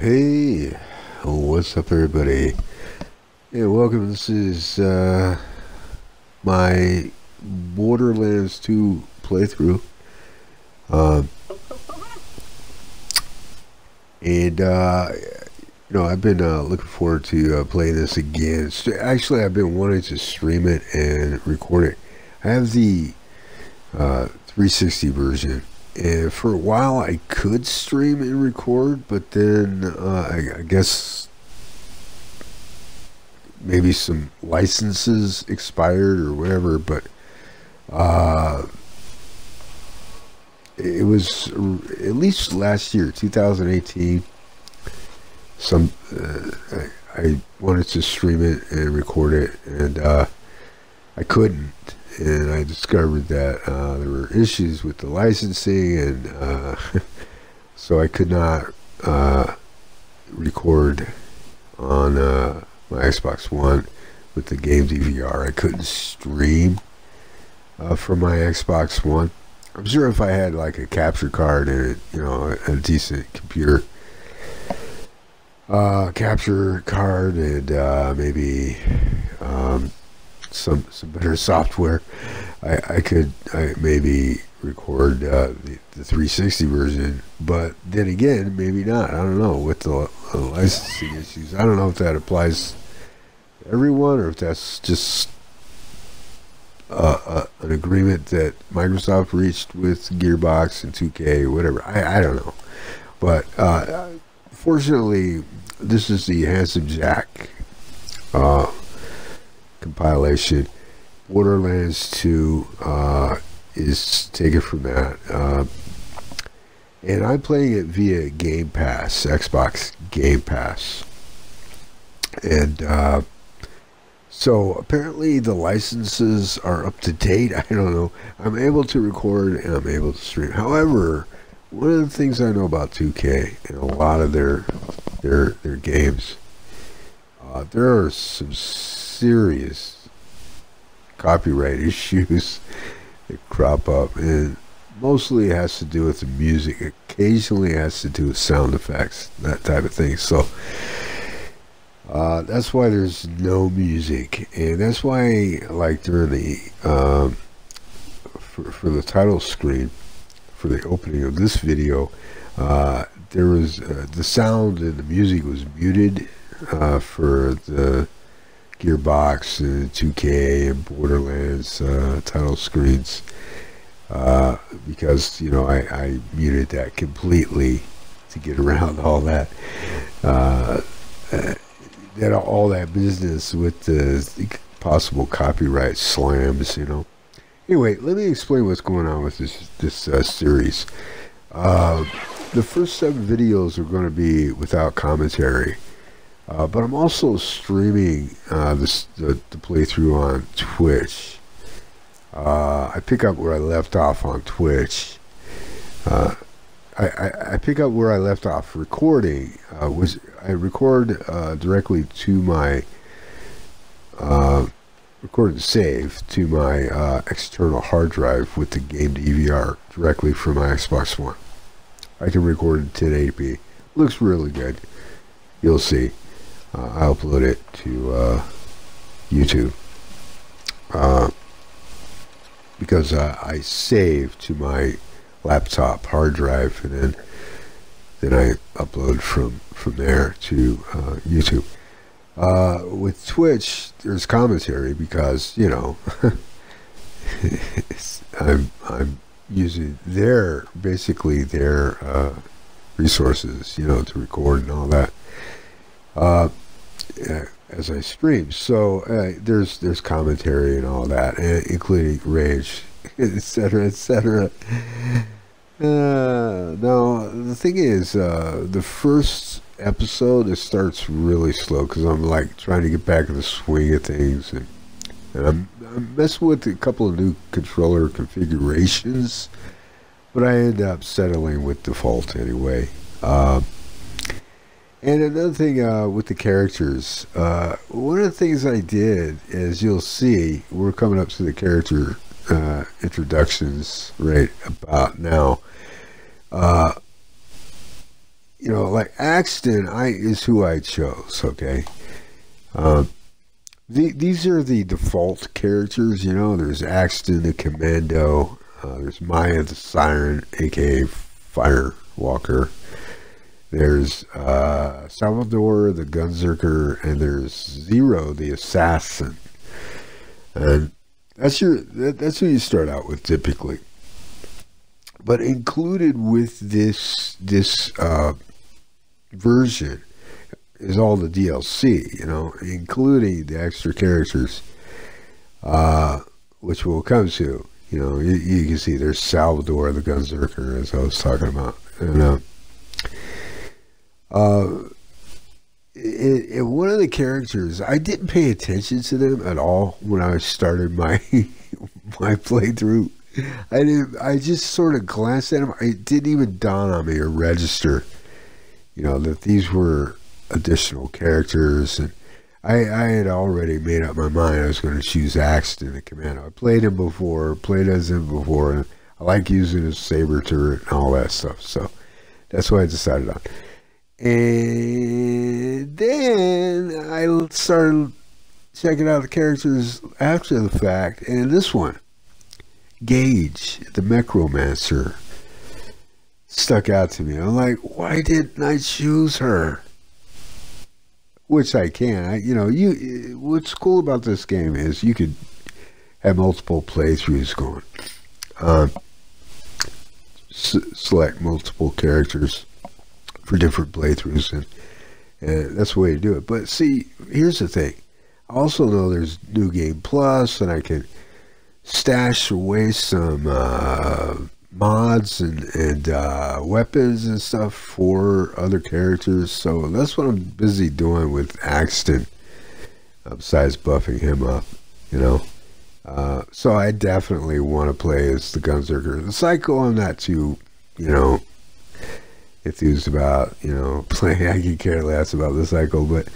Hey, what's up everybody? Hey, welcome. This is my Borderlands 2 playthrough. You know, I've been looking forward to playing this again. Actually, I've been wanting to stream it and record it. I have the 360 version. And for a while I could stream and record, but then I guess maybe some licenses expired or whatever, but it was at least last year, 2018, I wanted to stream it and record it, and I couldn't. And I discovered that there were issues with the licensing, and so I could not record on my Xbox One with the game DVR. I couldn't stream from my Xbox One. I'm sure if I had like a capture card and a decent computer capture card, and maybe some better software, I could maybe record the 360 version. But then again, maybe not. I don't know, with the licensing issues. I don't know if that applies to everyone or if that's just an agreement that Microsoft reached with Gearbox and 2K or whatever. I don't know, but fortunately this is the Handsome Jack compilation. Borderlands 2 is taken from that, and I'm playing it via Game Pass, Xbox Game Pass, and so apparently the licenses are up to date. I don't know. I'm able to record and I'm able to stream. However, one of the things I know about 2K and a lot of their games, there are some serious copyright issues that crop up, and mostly it has to do with the music. Occasionally it has to do with sound effects, that type of thing. So that's why there's no music, and that's why, like, during the for the title screen for the opening of this video, there was the sound and the music was muted for the Gearbox and 2K and Borderlands title screens, because I muted that completely to get around all that all that business with the possible copyright slams. Anyway, let me explain what's going on with this series. The first 7 videos are going to be without commentary. But I'm also streaming the playthrough on Twitch. I pick up where I left off on Twitch. I pick up where I left off recording. I record directly to my record and save to my external hard drive with the game DVR directly from my Xbox One. I can record in 1080p. Looks really good. You'll see. I'll upload it to YouTube because I save to my laptop hard drive, and then I upload from there to YouTube. With Twitch, there's commentary because I'm using basically their resources, to record and all that. As I stream, so there's commentary and all that, including rage, etc., etc. Now the thing is, the first episode, it starts really slow because I'm like trying to get back in the swing of things, and I'm messing with a couple of new controller configurations, but I end up settling with default anyway. And another thing with the characters, one of the things I did, as you'll see, we're coming up to the character introductions right about now. you know, like Axton is who I chose, okay? These are the default characters, you know. There's Axton the Commando, there's Maya the Siren, aka Firewalker, there's Salvador the Gunzerker, and there's Zero the Assassin. And that's who you start out with typically. But included with this version is all the DLC, you know, including the extra characters, which we'll come to. You know, you can see there's Salvador the Gunzerker, as I was talking about. And one of the characters, I didn't pay attention to them at all when I started my my playthrough. I just sort of glanced at them. It didn't even dawn on me or register, you know, that these were additional characters. And I had already made up my mind I was going to choose Axton the Commando. I played him before, played as him before, and I like using his saber turret and all that stuff, so that's what I decided on. And then I started checking out the characters after the fact, and this one, Gage the Necromancer, stuck out to me. I'm like, why didn't I choose her? Which I can. You know, what's cool about this game is you could have multiple playthroughs going. Select multiple characters for different playthroughs, and that's the way to do it. But see, here's the thing. I also know there's New Game Plus, and I can stash away some mods and weapons and stuff for other characters, so that's what I'm busy doing with Axton, besides buffing him up, you know. So I definitely want to play as the Gunzerker. The Psycho, I'm not too, you know, enthused about, you know, playing. I could care less about the Psycho, but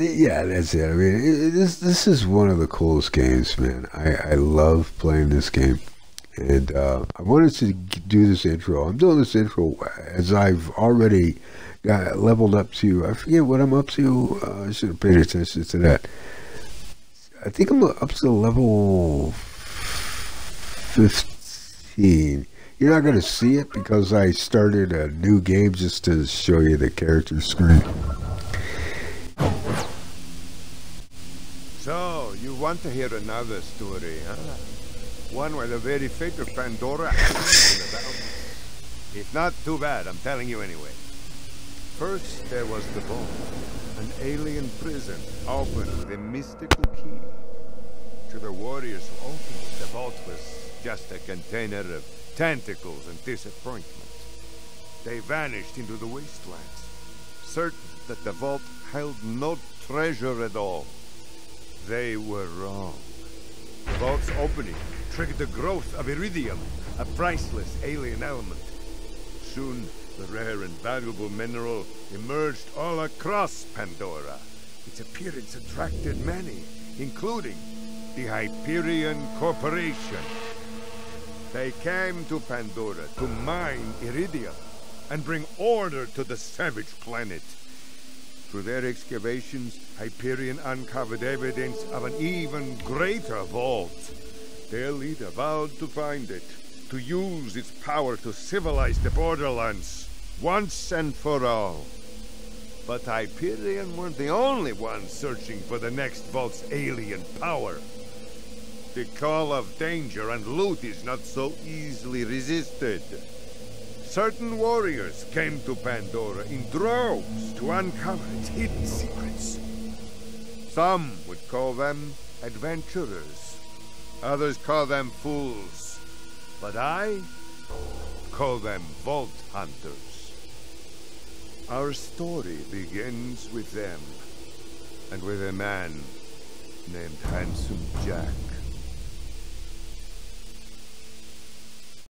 yeah, that's it. I mean, this is one of the coolest games, man. I love playing this game. And I wanted to do this intro. I'm doing this intro as I've already got leveled up to, I forget what I'm up to. I should have paid attention to that. I think I'm up to level 15. You're not going to see it because I started a new game just to show you the character screen. So, you want to hear another story, huh? One where the very fate of Pandora It's not too bad, I'm telling you anyway. First, there was the bomb. An alien prison opened with a mystical key. To the warriors who opened it, the vault was just a container of tentacles and disappointment. They vanished into the wastelands, certain that the vault held no treasure at all. They were wrong. The vault's opening triggered the growth of Iridium, a priceless alien element. Soon, the rare and valuable mineral emerged all across Pandora. Its appearance attracted many, including the Hyperion Corporation. They came to Pandora to mine Iridium and bring order to the savage planet. Through their excavations, Hyperion uncovered evidence of an even greater vault. Their leader vowed to find it, to use its power to civilize the Borderlands, once and for all. But Hyperion weren't the only ones searching for the next vault's alien power. The call of danger and loot is not so easily resisted. Certain warriors came to Pandora in droves to uncover its hidden secrets. Some would call them adventurers. Others call them fools. But I call them vault hunters. Our story begins with them, and with a man named Handsome Jack.